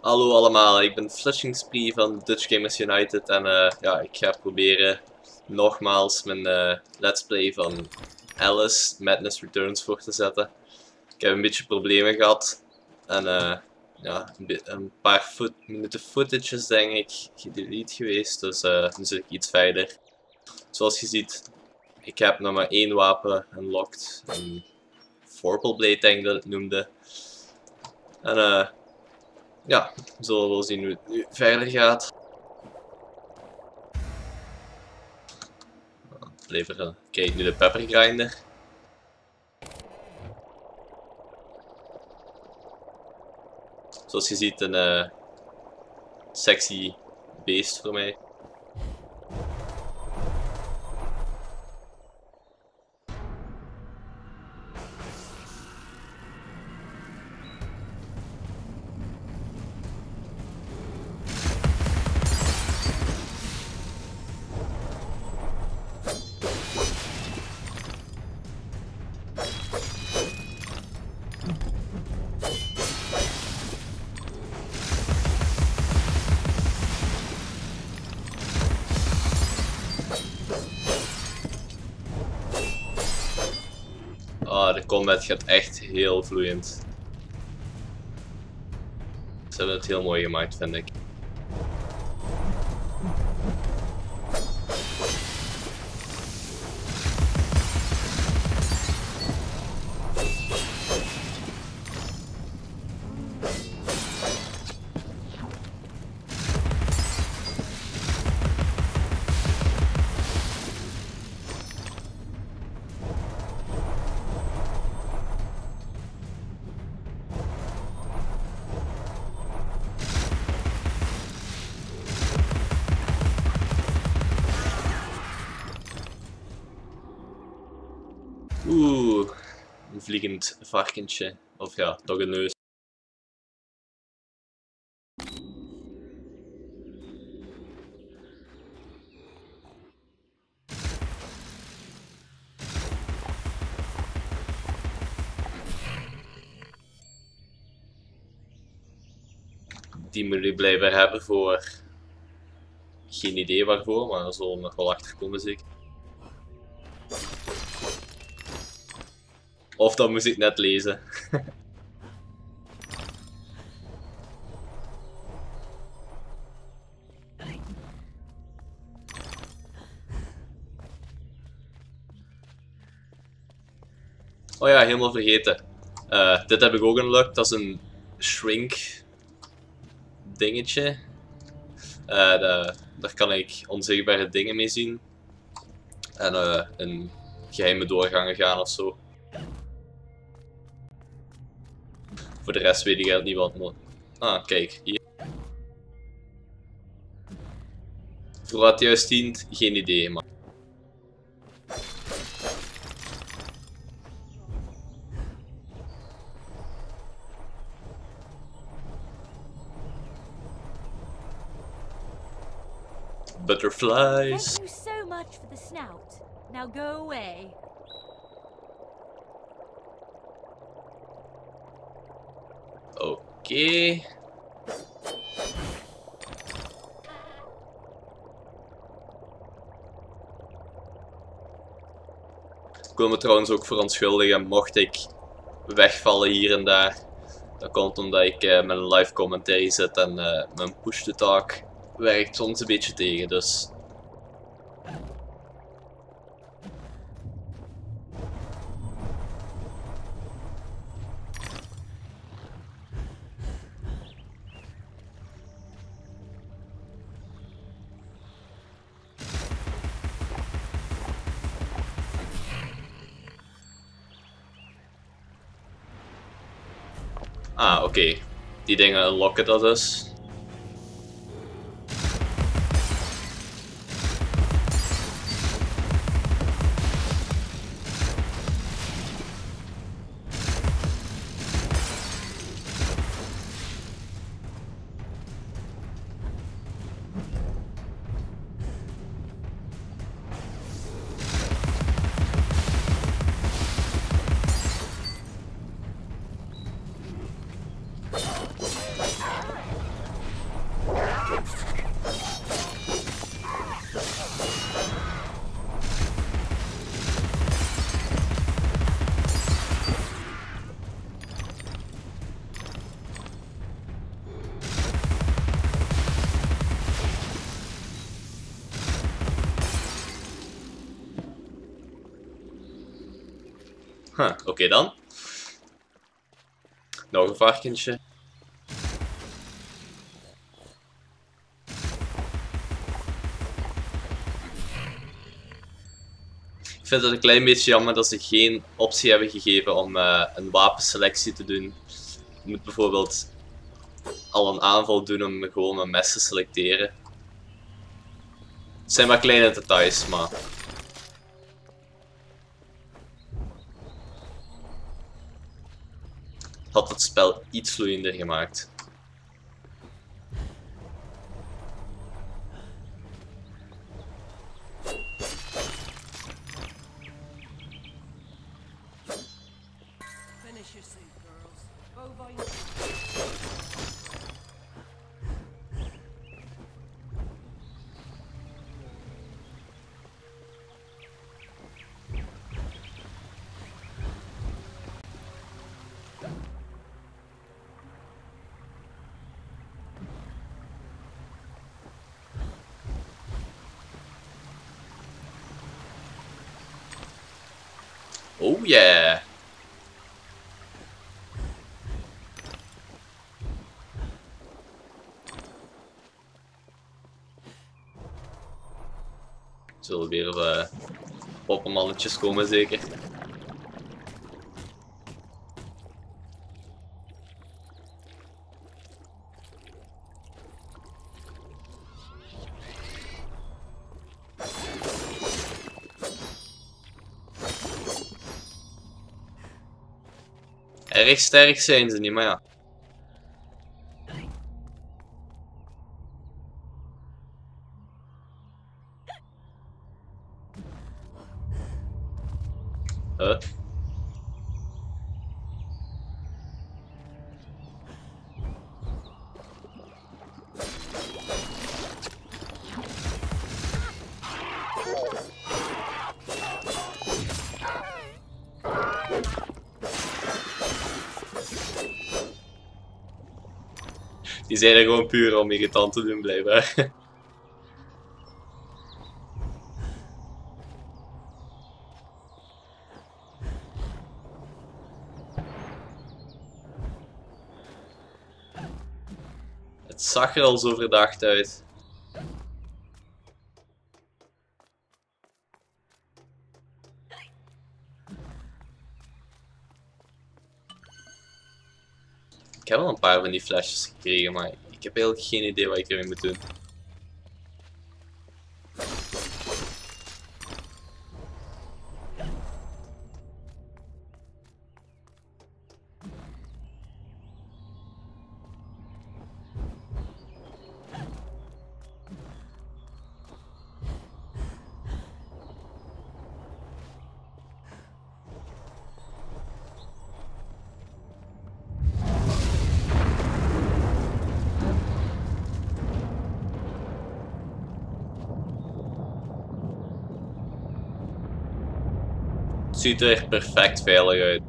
Hallo allemaal, ik ben Flushing Spree van Dutch Gamers United en ja, ik ga proberen nogmaals mijn let's play van Alice: Madness Returns voor te zetten. Ik heb een beetje problemen gehad en ja, een paar minuten footages denk ik gedelete geweest, dus nu zit ik iets verder. Zoals je ziet, ik heb nog maar 1 wapen unlocked, een vorpal blade denk ik dat het noemde. En ja, we zullen wel zien hoe het nu verder gaat. Leveren. Kijk, nu de peppergrinder. Zoals je ziet, een sexy beest voor mij. Ah, de combat gaat echt heel vloeiend. Ze hebben het heel mooi gemaakt, vind ik. Oeh, een vliegend varkentje, of ja, toch een neus. Die moet ik blijven hebben voor... geen idee waarvoor, maar daar zullen we nog wel achter komen zeker. Of dat moest ik net lezen. Oh ja, helemaal vergeten. Dit heb ik ook unlocked. Dat is een shrink dingetje. Daar kan ik onzichtbare dingen mee zien. En in geheime doorgangen gaan ofzo. Voor de rest weet ik eigenlijk niet wat. Ah, kijk, hier. Voor wat juist dient, geen idee, maar. Butterflies! Thank you so much for the snout. Now go away. Oké. Ik wil me trouwens ook verontschuldigen mocht ik wegvallen hier en daar. Dat komt omdat ik mijn live commentary zet en mijn push to talk werkt soms een beetje tegen, dus... Ah, oké. Die dingen unlocken dat dus. Huh, oké dan. Nog een varkentje. Ik vind het een klein beetje jammer dat ze geen optie hebben gegeven om een wapenselectie te doen. Je moet bijvoorbeeld al een aanval doen om gewoon een mes te selecteren. Het zijn maar kleine details, maar... had het spel iets vloeiender gemaakt. Oh yeah! Zullen weer poppenmannetjes komen zeker? Erg sterk zijn ze niet, maar ja. Huh? Die zijn er gewoon puur om irritant te doen, blijkbaar. Het zag er al zo verdacht uit. Ik heb wel een paar van die flesjes gekregen, maar ik heb eigenlijk geen idee wat ik ermee moet doen. Ziet er echt perfect veilig uit.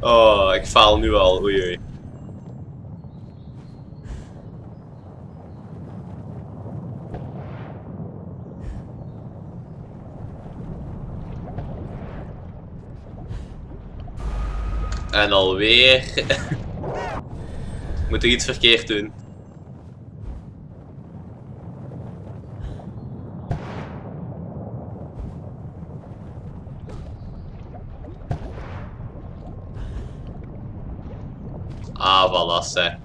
Oh, ik faal nu al. Oei, oei. En alweer. Moet ik iets verkeerd doen? Ah, voilà, hè.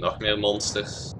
Nog meer monsters.